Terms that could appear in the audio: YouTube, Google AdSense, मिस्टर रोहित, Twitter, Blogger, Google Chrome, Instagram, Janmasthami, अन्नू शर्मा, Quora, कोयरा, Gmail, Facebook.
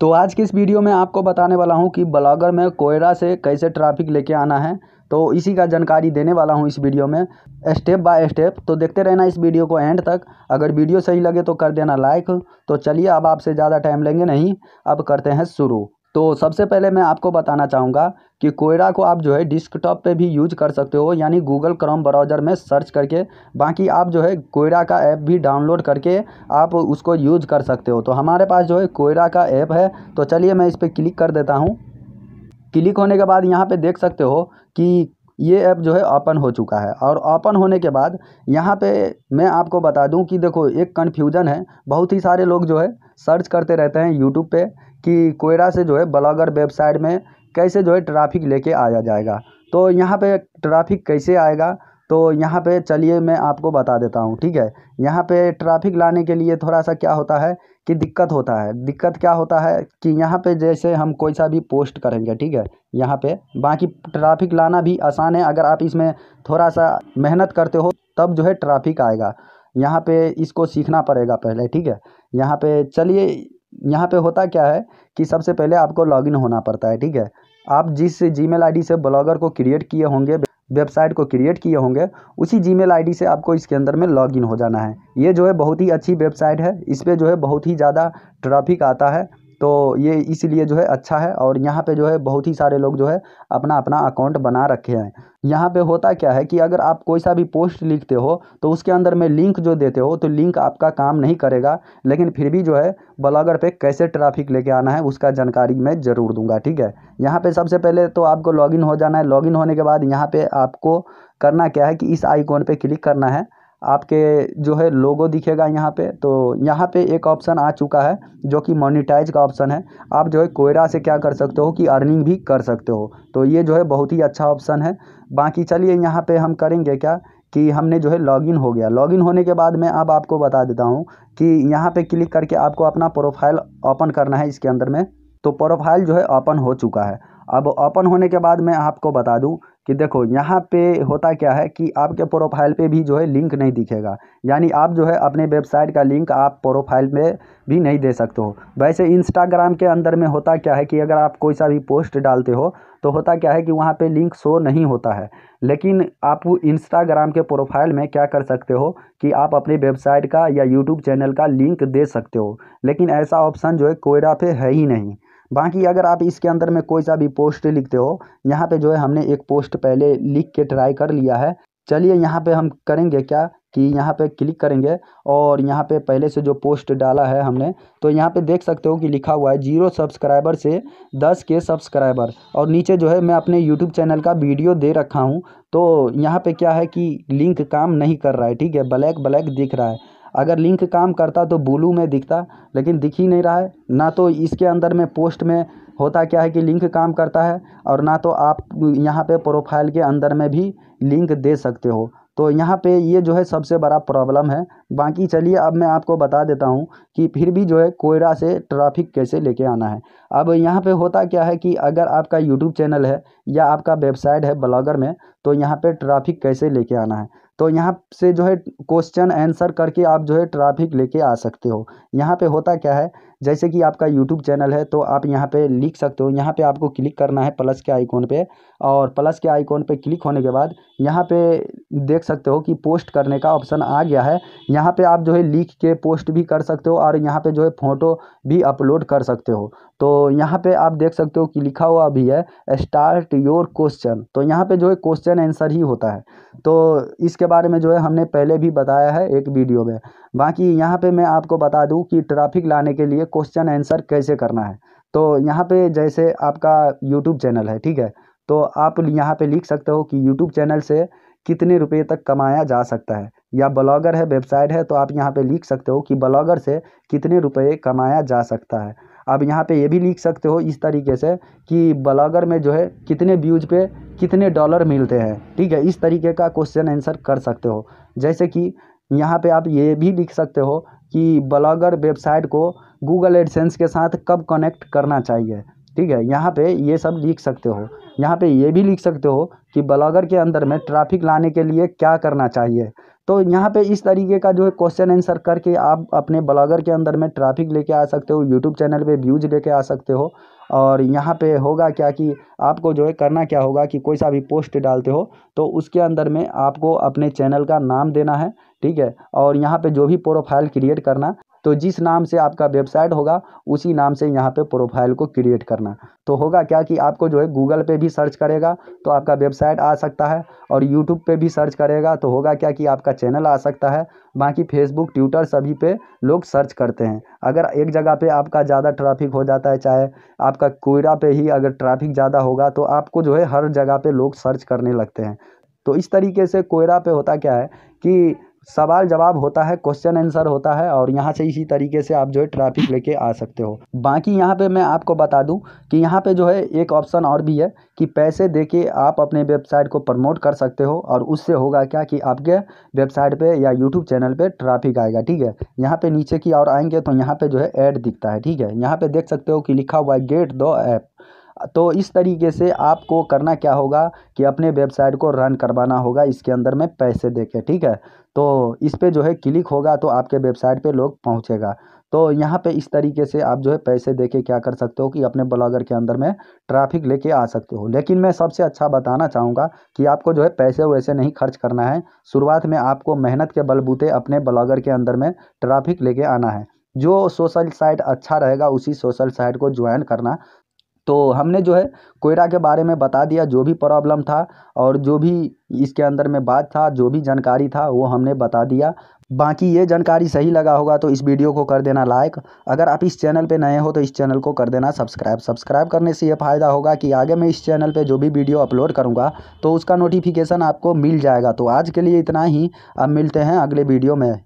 तो आज के इस वीडियो में आपको बताने वाला हूं कि ब्लॉगर में कोयरा से कैसे ट्रैफिक लेके आना है, तो इसी का जानकारी देने वाला हूं इस वीडियो में स्टेप बाय स्टेप। तो देखते रहना इस वीडियो को एंड तक। अगर वीडियो सही लगे तो कर देना लाइक। तो चलिए अब आपसे ज़्यादा टाइम लेंगे नहीं, अब करते हैं शुरू। तो सबसे पहले मैं आपको बताना चाहूँगा कि कोयरा को आप जो है डिस्कटॉप पे भी यूज कर सकते हो, यानी गूगल क्रोम ब्राउज़र में सर्च करके। बाकी आप जो है कोयरा का ऐप भी डाउनलोड करके आप उसको यूज कर सकते हो। तो हमारे पास जो है कोयरा का ऐप है, तो चलिए मैं इस पर क्लिक कर देता हूँ। क्लिक होने के बाद यहाँ पे देख सकते हो कि ये ऐप जो है ओपन हो चुका है। और ओपन होने के बाद यहाँ पे मैं आपको बता दूँ कि देखो एक कन्फ्यूज़न है, बहुत ही सारे लोग जो है सर्च करते रहते हैं यूट्यूब पे कि कोयरा से जो है ब्लॉगर वेबसाइट में कैसे जो है ट्रैफिक लेके आया जाएगा। तो यहाँ पे ट्रैफिक कैसे आएगा, तो यहाँ पे चलिए मैं आपको बता देता हूँ, ठीक है। यहाँ पे ट्रैफिक लाने के लिए थोड़ा सा क्या होता है कि दिक्कत होता है। दिक्कत क्या होता है कि यहाँ पे जैसे हम कोई सा भी पोस्ट करेंगे, ठीक है, यहाँ पे बाकी ट्रैफिक लाना भी आसान है। अगर आप इसमें थोड़ा सा मेहनत करते हो तब जो है ट्रैफिक आएगा। यहाँ पे इसको सीखना पड़ेगा पहले, ठीक है। यहाँ पे चलिए, यहाँ पे होता क्या है कि सबसे पहले आपको लॉगिन होना पड़ता है, ठीक है। आप जिस जीमेल आईडी से ब्लॉगर को क्रिएट किए होंगे, वेबसाइट को क्रिएट किए होंगे, उसी जीमेल आईडी से आपको इसके अंदर में लॉगिन हो जाना है। ये जो है बहुत ही अच्छी वेबसाइट है, इस पर जो है बहुत ही ज़्यादा ट्रैफिक आता है, तो ये इसलिए जो है अच्छा है। और यहाँ पे जो है बहुत ही सारे लोग जो है अपना अपना अकाउंट बना रखे हैं। यहाँ पे होता क्या है कि अगर आप कोई सा भी पोस्ट लिखते हो तो उसके अंदर में लिंक जो देते हो तो लिंक आपका काम नहीं करेगा, लेकिन फिर भी जो है ब्लॉगर पे कैसे ट्रैफिक लेके आना है उसका जानकारी मैं ज़रूर दूंगा, ठीक है। यहाँ पे सबसे पहले तो आपको लॉगिन हो जाना है। लॉगिन होने के बाद यहाँ पे आपको करना क्या है कि इस आइकॉन पर क्लिक करना है। आपके जो है लोगो दिखेगा यहाँ पे। तो यहाँ पे एक ऑप्शन आ चुका है जो कि मोनिटाइज का ऑप्शन है। आप जो है कोयरा से क्या कर सकते हो कि अर्निंग भी कर सकते हो, तो ये जो है बहुत ही अच्छा ऑप्शन है। बाकी चलिए यहाँ पे हम करेंगे क्या कि हमने जो है लॉगिन हो गया। लॉगिन होने के बाद मैं अब आपको बता देता हूँ कि यहाँ पे क्लिक करके आपको अपना प्रोफाइल ओपन करना है इसके अंदर में। तो प्रोफाइल जो है ओपन हो चुका है। अब ओपन होने के बाद मैं आपको बता दूँ कि देखो यहाँ पे होता क्या है कि आपके प्रोफाइल पे भी जो है लिंक नहीं दिखेगा, यानी आप जो है अपने वेबसाइट का लिंक आप प्रोफाइल में भी नहीं दे सकते हो। वैसे इंस्टाग्राम के अंदर में होता क्या है कि अगर आप कोई सा भी पोस्ट डालते हो तो होता क्या है कि वहाँ पे लिंक शो नहीं होता है, लेकिन आप इंस्टाग्राम के प्रोफाइल में क्या कर सकते हो कि आप अपनी वेबसाइट का या यूट्यूब चैनल का लिंक दे सकते हो, लेकिन ऐसा ऑप्शन जो है कोयरा पे है ही नहीं। बाकी अगर आप इसके अंदर में कोई सा भी पोस्ट लिखते हो, यहाँ पे जो है हमने एक पोस्ट पहले लिख के ट्राई कर लिया है। चलिए यहाँ पे हम करेंगे क्या कि यहाँ पे क्लिक करेंगे और यहाँ पे पहले से जो पोस्ट डाला है हमने, तो यहाँ पे देख सकते हो कि लिखा हुआ है 0 सब्सक्राइबर से 10K सब्सक्राइबर। और नीचे जो है मैं अपने यूट्यूब चैनल का वीडियो दे रखा हूँ। तो यहाँ पे क्या है कि लिंक काम नहीं कर रहा है, ठीक है, ब्लैक ब्लैक दिख रहा है। अगर लिंक काम करता तो ब्लू में दिखता, लेकिन दिख ही नहीं रहा है ना। तो इसके अंदर में पोस्ट में होता क्या है कि लिंक काम करता है, और ना तो आप यहाँ पे प्रोफाइल के अंदर में भी लिंक दे सकते हो। तो यहाँ पे ये जो है सबसे बड़ा प्रॉब्लम है। बाकी चलिए अब मैं आपको बता देता हूँ कि फिर भी जो है कोयरा से ट्रैफिक कैसे लेके आना है। अब यहाँ पे होता क्या है कि अगर आपका यूट्यूब चैनल है या आपका वेबसाइट है ब्लॉगर में, तो यहाँ पे ट्रैफिक कैसे लेके आना है, तो यहाँ से जो है क्वेश्चन आंसर करके आप जो है ट्रैफिक लेके आ सकते हो। यहाँ पे होता क्या है जैसे कि आपका यूट्यूब चैनल है तो आप यहाँ पे लिख सकते हो। यहाँ पे आपको क्लिक करना है प्लस के आइकॉन पे, और प्लस के आइकॉन पे क्लिक होने के बाद यहाँ पे देख सकते हो कि पोस्ट करने का ऑप्शन आ गया है। यहाँ पे आप जो है लिख के पोस्ट भी कर सकते हो और यहाँ पे जो है फ़ोटो भी अपलोड कर सकते हो। तो यहाँ पे आप देख सकते हो कि लिखा हुआ भी है स्टार्ट योर क्वेश्चन। तो यहाँ पे जो है क्वेश्चन आंसर ही होता है। तो इसके बारे में जो है हमने पहले भी बताया है एक वीडियो में। बाकी यहाँ पे मैं आपको बता दूँ कि ट्रैफिक लाने के लिए क्वेश्चन आंसर कैसे करना है। तो यहाँ पे जैसे आपका यूट्यूब चैनल है, ठीक है, तो आप यहाँ पे लिख सकते हो कि यूट्यूब चैनल से कितने रुपए तक कमाया जा सकता है, या ब्लॉगर है वेबसाइट है तो आप यहाँ पे लिख सकते हो कि ब्लॉगर से कितने रुपए कमाया जा सकता है। आप यहाँ पे ये भी लिख सकते हो इस तरीके से कि ब्लॉगर में जो है कितने व्यूज़ पे कितने डॉलर मिलते हैं, ठीक है, इस तरीके का क्वेश्चन आंसर कर सकते हो। जैसे कि यहाँ पे आप ये भी लिख सकते हो कि ब्लॉगर वेबसाइट को गूगल एडसेंस के साथ कब कनेक्ट करना चाहिए, ठीक है। यहाँ पे ये सब लिख सकते हो, यहाँ पे ये भी लिख सकते हो कि ब्लॉगर के अंदर में ट्रैफिक लाने के लिए क्या करना चाहिए। तो यहाँ पे इस तरीके का जो है क्वेश्चन आंसर करके आप अपने ब्लॉगर के अंदर में ट्रैफिक लेके आ सकते हो, यूट्यूब चैनल पे व्यूज लेके आ सकते हो। और यहाँ पे होगा क्या कि आपको जो है करना क्या होगा कि कोई सा भी पोस्ट डालते हो तो उसके अंदर में आपको अपने चैनल का नाम देना है, ठीक है। और यहाँ पे जो भी प्रोफाइल क्रिएट करना, तो जिस नाम से आपका वेबसाइट होगा उसी नाम से यहाँ पे प्रोफाइल को क्रिएट करना। तो होगा क्या कि आपको जो है गूगल पे भी सर्च करेगा तो आपका वेबसाइट आ सकता है, और यूट्यूब पे भी सर्च करेगा तो होगा क्या कि आपका चैनल आ सकता है। बाकी फेसबुक, ट्विटर सभी पे लोग सर्च करते हैं। अगर एक जगह पे आपका ज़्यादा ट्रैफिक हो जाता है, चाहे आपका क्वेरा पे ही अगर ट्रैफिक ज़्यादा होगा तो आपको जो है हर जगह पे लोग सर्च करने लगते हैं। तो इस तरीके से क्वेरा पे होता क्या है कि सवाल जवाब होता है, क्वेश्चन आंसर होता है, और यहाँ से इसी तरीके से आप जो है ट्रैफिक लेके आ सकते हो। बाकी यहाँ पे मैं आपको बता दूँ कि यहाँ पे जो है एक ऑप्शन और भी है कि पैसे देके आप अपने वेबसाइट को प्रमोट कर सकते हो, और उससे होगा क्या कि आपके वेबसाइट पे या यूट्यूब चैनल पे ट्रैफिक आएगा, ठीक है। यहाँ पे नीचे की ओर आएंगे तो यहाँ पे जो है ऐड दिखता है, ठीक है। यहाँ पे देख सकते हो कि लिखा हुआ है गेट द ऐप। तो इस तरीके से आपको करना क्या होगा कि अपने वेबसाइट को रन करवाना होगा इसके अंदर में पैसे देके, ठीक है। तो इस पे जो है क्लिक होगा तो आपके वेबसाइट पे लोग पहुंचेगा। तो यहाँ पे इस तरीके से आप जो है पैसे देके क्या कर सकते हो कि अपने ब्लॉगर के अंदर में ट्रैफिक लेके आ सकते हो। लेकिन मैं सबसे अच्छा बताना चाहूँगा कि आपको जो है पैसे वैसे नहीं खर्च करना है। शुरुआत में आपको मेहनत के बलबूते अपने ब्लॉगर के अंदर में ट्रैफिक लेके आना है। जो सोशल साइट अच्छा रहेगा उसी सोशल साइट को ज्वाइन करना। तो हमने जो है क्वेरा के बारे में बता दिया, जो भी प्रॉब्लम था और जो भी इसके अंदर में बात था, जो भी जानकारी था वो हमने बता दिया। बाकी ये जानकारी सही लगा होगा तो इस वीडियो को कर देना लाइक। अगर आप इस चैनल पे नए हो तो इस चैनल को कर देना सब्सक्राइब। सब्सक्राइब करने से ये फ़ायदा होगा कि आगे मैं इस चैनल पे जो भी वीडियो अपलोड करूँगा तो उसका नोटिफिकेशन आपको मिल जाएगा। तो आज के लिए इतना ही, अब मिलते हैं अगले वीडियो में।